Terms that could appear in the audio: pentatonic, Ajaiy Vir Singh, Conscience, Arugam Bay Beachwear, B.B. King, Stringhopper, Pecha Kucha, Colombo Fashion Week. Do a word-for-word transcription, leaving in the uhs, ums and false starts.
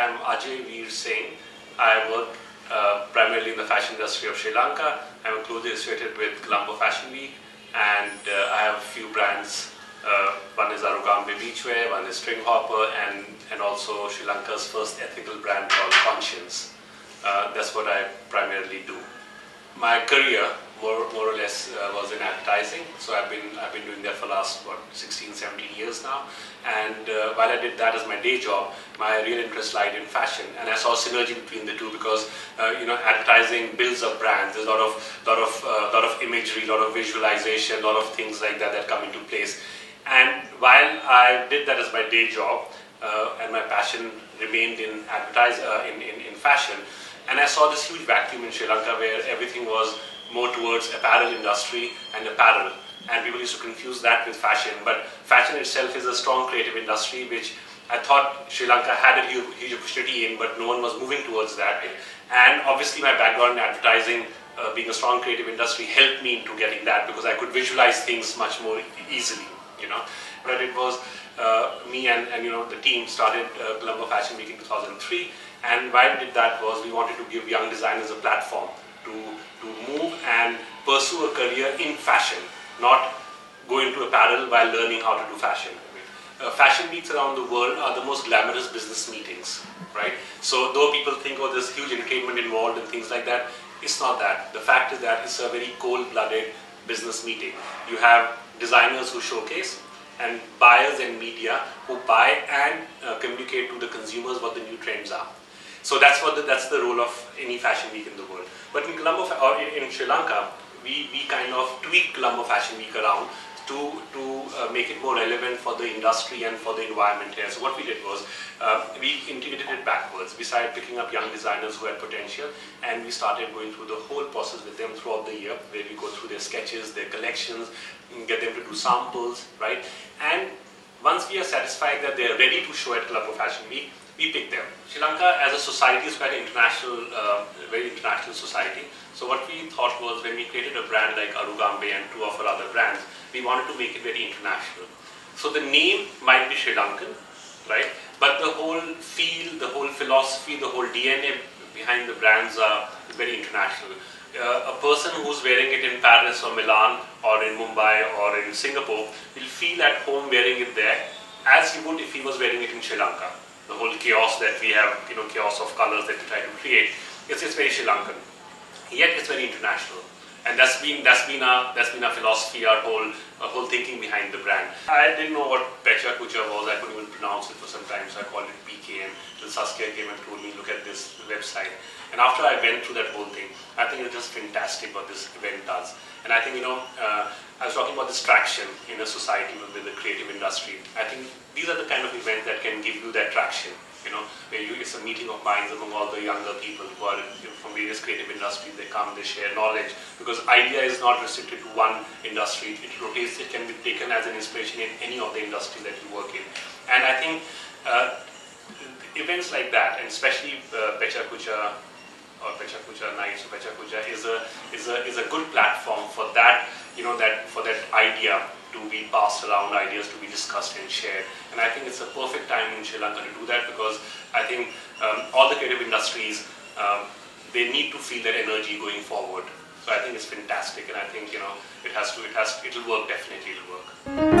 I'm Ajaiy Vir Singh. I work uh, primarily in the fashion industry of Sri Lanka. I'm closely associated with Colombo Fashion Week, and uh, I have a few brands. Uh, one is Arugam Bay Beachwear, one is Stringhopper, and, and also Sri Lanka's first ethical brand called Conscience. Uh, that's what I primarily do. My career, more, more or less, uh, was in advertising. So I've been, I've been doing that for the last, what, sixteen, seventeen years now. And uh, while I did that as my day job, my real interest lied in fashion. And I saw synergy between the two because, uh, you know, advertising builds up brands. There's a lot of, lot of, uh, lot of imagery, a lot of visualization, a lot of things like that that come into place. And while I did that as my day job, uh, and my passion remained in advertising, uh, in, in, in fashion, and I saw this huge vacuum in Sri Lanka where everything was more towards apparel industry and apparel. And people used to confuse that with fashion. But fashion itself is a strong creative industry, which I thought Sri Lanka had a huge, huge opportunity in, but no one was moving towards that. And obviously my background in advertising, uh, being a strong creative industry, helped me into getting that because I could visualize things much more easily. You know, but it was uh, me and, and you know the team started uh, Colombo Fashion Week in two thousand three, and why we did that was we wanted to give young designers a platform to to move and pursue a career in fashion, not go into apparel while learning how to do fashion. Uh, fashion meets around the world are the most glamorous business meetings, right? So though people think, oh, there's huge entertainment involved and things like that, it's not that. The fact is that it's a very cold-blooded business meeting. You have designers who showcase and buyers and media who buy and uh, communicate to the consumers what the new trends are. So that's what the, that's the role of any fashion week in the world. But in Colombo or in, in Sri Lanka, we, we kind of tweak Colombo Fashion Week around to, to uh, make it more relevant for the industry and for the environment here. So what we did was uh, we integrated it backwards. We started picking up young designers who had potential, and we started going through the whole process with them throughout the year, where we go through their sketches, their collections, get them to do samples, right? And once we are satisfied that they are ready to show at Colombo Fashion Week, we pick them. Sri Lanka as a society is quite an international, uh, very international society. So what we thought was when we created a brand like Arugam Bay and two of our other brands, we wanted to make it very international. So the name might be Sri Lankan, right? But the whole feel, the whole philosophy, the whole D N A behind the brands are very international. Uh, a person who's wearing it in Paris or Milan or in Mumbai or in Singapore will feel at home wearing it there as he would if he was wearing it in Sri Lanka. The whole chaos that we have, you know, chaos of colors that we try to create, it's, it's very Sri Lankan. Yet it's very international. And that's been that's been our that's been our philosophy, our whole our whole thinking behind the brand. I didn't know what Pecha Kucha was. I couldn't even pronounce it for some time, so I called it P K M. Till Saskia came and told me, look at this website. And after I went through that whole thing, I think it's just fantastic what this event does. And I think you know, uh, I was talking about this traction in a society with the creative industry. I think these are the kind of events that can give you that traction. You know, where you, it's a meeting of minds among all the younger people who are you know, from various creative industries. They come, they share knowledge because idea is not restricted to one industry. It rotates. It can be taken as an inspiration in any of the industries that you work in. And I think uh, events like that, and especially uh, Pecha Kucha or Pecha Kucha Nights, or Pecha Kucha is a is a is a good platform for that. You know that for that idea to be passed around, ideas to be discussed and shared. And I think it's a perfect time in Sri Lanka to do that because I think um, all the creative industries, um, they need to feel that energy going forward. So I think it's fantastic, and I think you know it has to, it has, it'll work, definitely it'll work.